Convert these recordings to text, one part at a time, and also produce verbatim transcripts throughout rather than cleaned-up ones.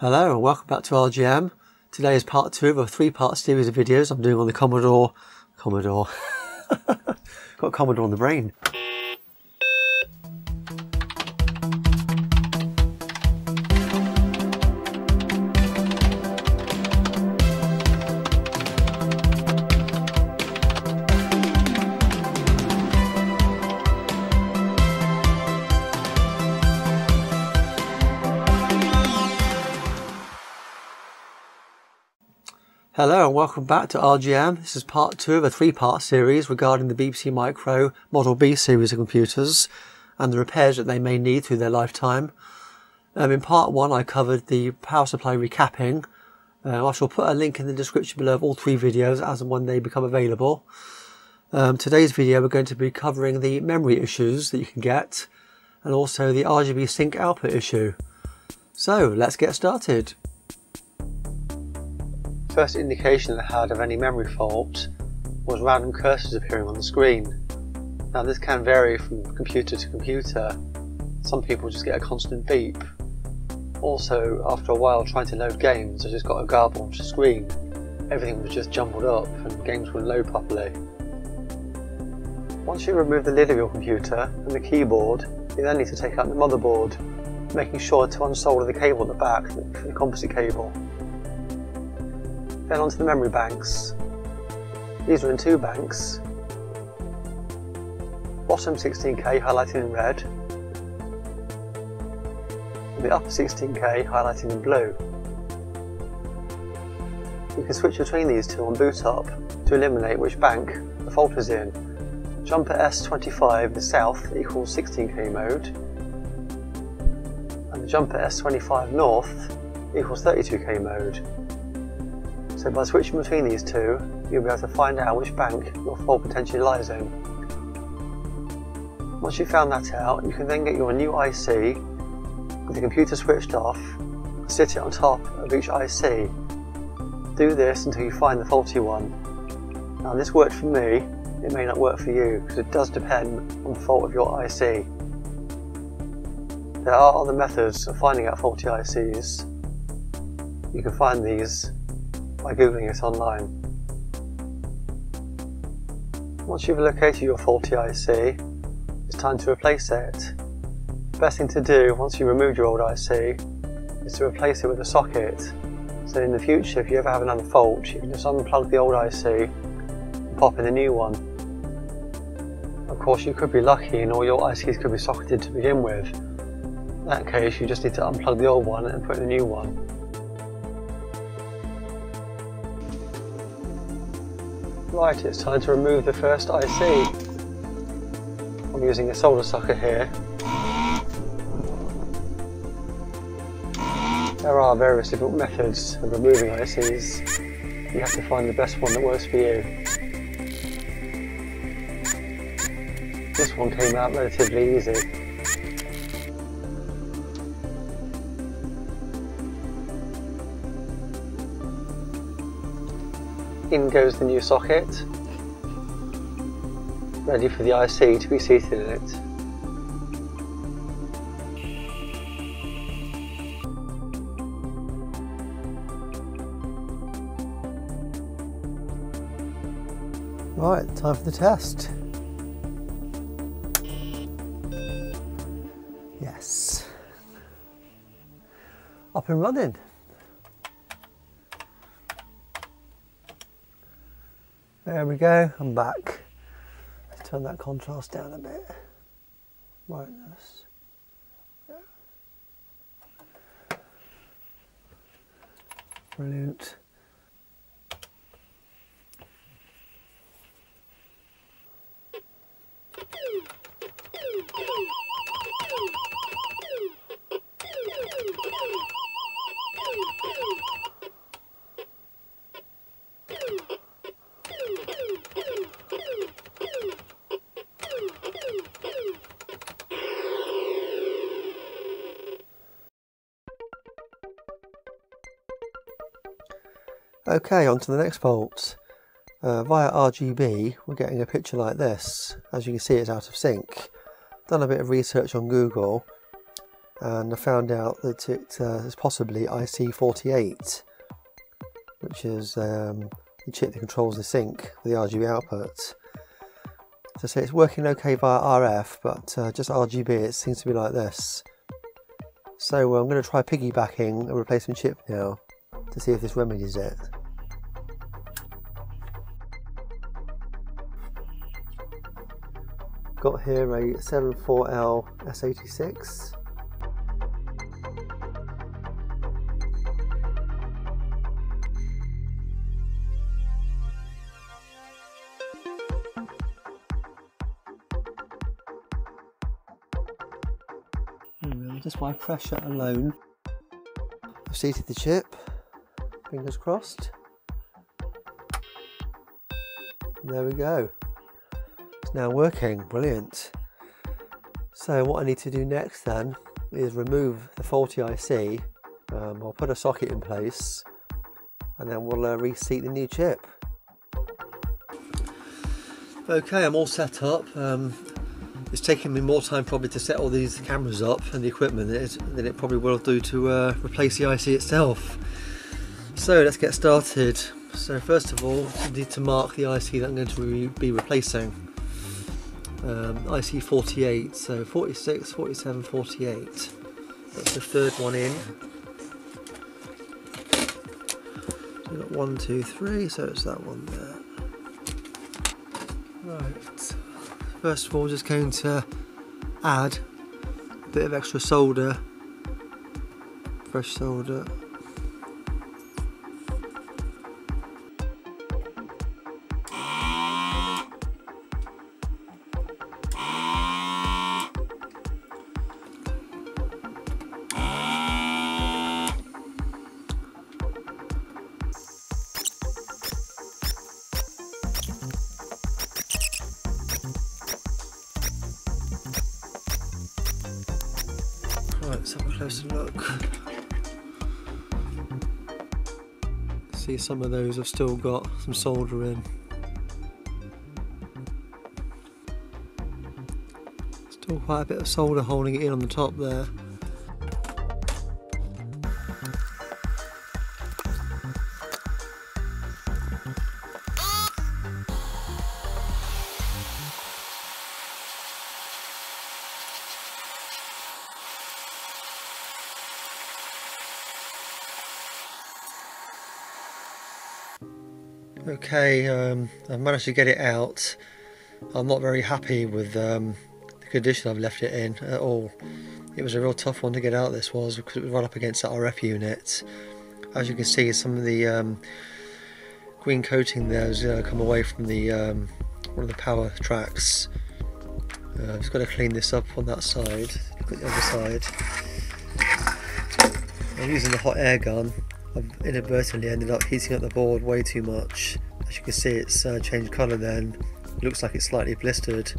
Hello, welcome back to R G M. Today is part two of a three-part series of videos I'm doing on the Commodore... Commodore... Got Commodore on the brain. Hello and welcome back to R G M. This is part two of a three-part series regarding the B B C Micro Model B series of computers and the repairs that they may need through their lifetime. Um, in part one I covered the power supply recapping. Uh, I shall put a link in the description below of all three videos as and when they become available. Um, today's video we're going to be covering the memory issues that you can get and also the R G B sync output issue. So let's get started. First indication I had of any memory fault was random cursors appearing on the screen. Now this can vary from computer to computer. Some people just get a constant beep. Also, after a while trying to load games, I just got a garbled screen. Everything was just jumbled up and games wouldn't load properly. Once you remove the lid of your computer and the keyboard, you then need to take out the motherboard, making sure to unsolder the cable at the back, the composite cable. Then onto the memory banks. These are in two banks. Bottom sixteen K highlighted in red, and the upper sixteen K highlighted in blue. You can switch between these two on boot up to eliminate which bank the fault is in. Jumper S twenty-five, the south, equals sixteen K mode, and the jumper S twenty-five north equals thirty-two K mode. So by switching between these two, you'll be able to find out which bank your fault potentially lies in. Once you've found that out, you can then get your new I C with the computer switched off and sit it on top of each I C. Do this until you find the faulty one. Now this worked for me, it may not work for you because it does depend on the fault of your I C. There are other methods of finding out faulty I Cs. You can find these by googling it online. Once you've located your faulty I C, it's time to replace it. The best thing to do once you've removed your old I C is to replace it with a socket. So in the future, if you ever have another fault, you can just unplug the old I C and pop in a new one. Of course, you could be lucky and all your I Cs could be socketed to begin with. In that case, you just need to unplug the old one and put in a new one. Right, it's time to remove the first I C. I'm using a solder sucker here. There are various different methods of removing I Cs. You have to find the best one that works for you. This one came out relatively easy. In goes the new socket, ready for the I C to be seated in it. Right, time for the test. Yes. Up and running. There we go, I'm back. Let's turn that contrast down a bit. Brightness. Yeah. Brilliant. Okay, on to the next fault. Uh, via R G B we're getting a picture like this. As you can see, it's out of sync. Done a bit of research on Google. and I found out that it uh, is possibly I C forty-eight, which is um, the chip that controls the sync for the R G B output. As I say, it's working okay via R F, but uh, just R G B it seems to be like this. So uh, I'm going to try piggybacking a replacement chip now to see if this remedies it. Got here a seventy-four L S eighty-six. Just by pressure alone. I've seated the chip, fingers crossed. And there we go. It's now working, brilliant. So what I need to do next then is remove the faulty I C. Um, I'll put a socket in place and then we'll uh, reseat the new chip. Okay, I'm all set up. Um, It's taken me more time probably to set all these cameras up and the equipment than it, than it probably will do to uh, replace the I C itself. So let's get started. So first of all, I need to mark the I C that I'm going to re be replacing. Um, I C forty-eight, so forty-six, forty-seven, forty-eight. That's the third one in. We've got one, two, three, so it's that one there. Right. First of all, just going to add a bit of extra solder, fresh solder. Let's have a closer look. See, some of those have still got some solder in. Still quite a bit of solder holding it in on the top there. Okay, um, I've managed to get it out. I'm not very happy with um, the condition I've left it in at all. It was a real tough one to get out, this was, because it was right up against that R F unit. As you can see, some of the um, green coating there has uh, come away from the um, one of the power tracks. Uh, I've just got to clean this up on that side. Look at the other side. I'm using the hot air gun. I've inadvertently ended up heating up the board way too much. As you can see, it's uh, changed colour then. It looks like it's slightly blistered.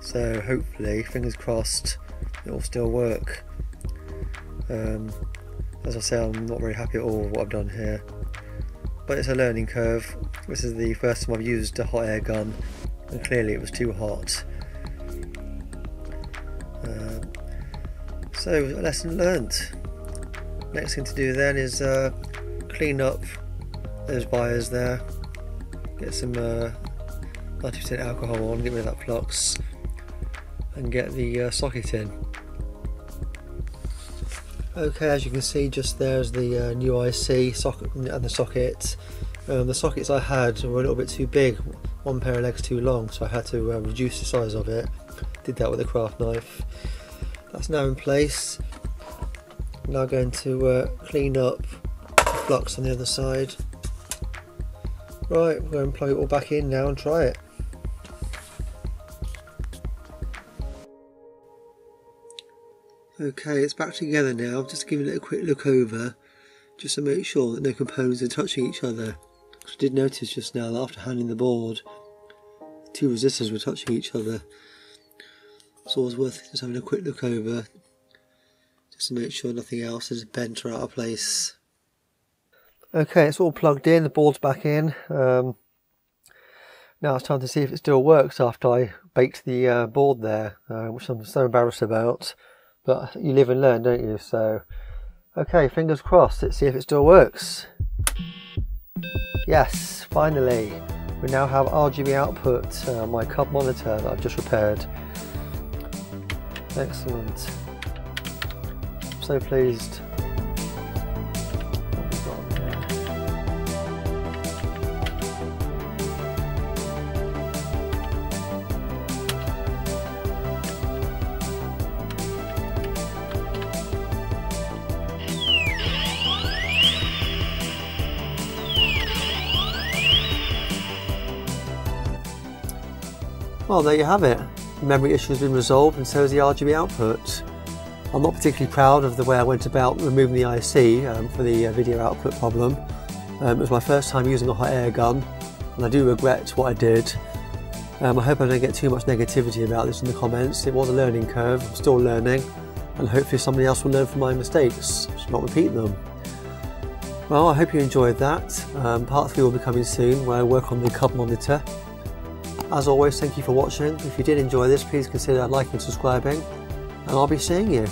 So hopefully, fingers crossed, it will still work. Um, as I say, I'm not very happy at all with what I've done here. But it's a learning curve. This is the first time I've used a hot air gun, and clearly it was too hot. Uh, so, a lesson learnt. Next thing to do then is uh, clean up those wires there, get some uh, ninety percent alcohol on, get rid of that flux, and get the uh, socket in. Okay, as you can see, just there's the uh, new I C socket and the socket. Um, the sockets I had were a little bit too big, one pair of legs too long, so I had to uh, reduce the size of it. Did that with a craft knife. That's now in place. Now going to uh, clean up the flux on the other side. Right, we're going to plug it all back in now and try it. Okay, it's back together now. I'm just giving it a quick look over just to make sure that no components are touching each other. I did notice just now that after handling the board, two resistors were touching each other. So it was worth just having a quick look over, to make sure nothing else is bent or out of place. Okay, it's all plugged in, the board's back in. Um, now it's time to see if it still works after I baked the uh, board there, uh, which I'm so embarrassed about. but you live and learn, don't you? So okay, fingers crossed, let's see if it still works. Yes, finally we now have R G B output uh, my Cub monitor that I've just repaired. Excellent, I'm so pleased. Well, there you have it. The memory issue has been resolved, and so is the R G B output. I'm not particularly proud of the way I went about removing the I C um, for the uh, video output problem. Um, it was my first time using a hot air gun, and I do regret what I did. Um, I hope I don't get too much negativity about this in the comments. It was a learning curve, I'm still learning, and hopefully somebody else will learn from my mistakes, just not repeat them. Well, I hope you enjoyed that. Um, part three will be coming soon, where I work on the Cub monitor. As always, thank you for watching. If you did enjoy this, please consider liking and subscribing, and I'll be seeing you.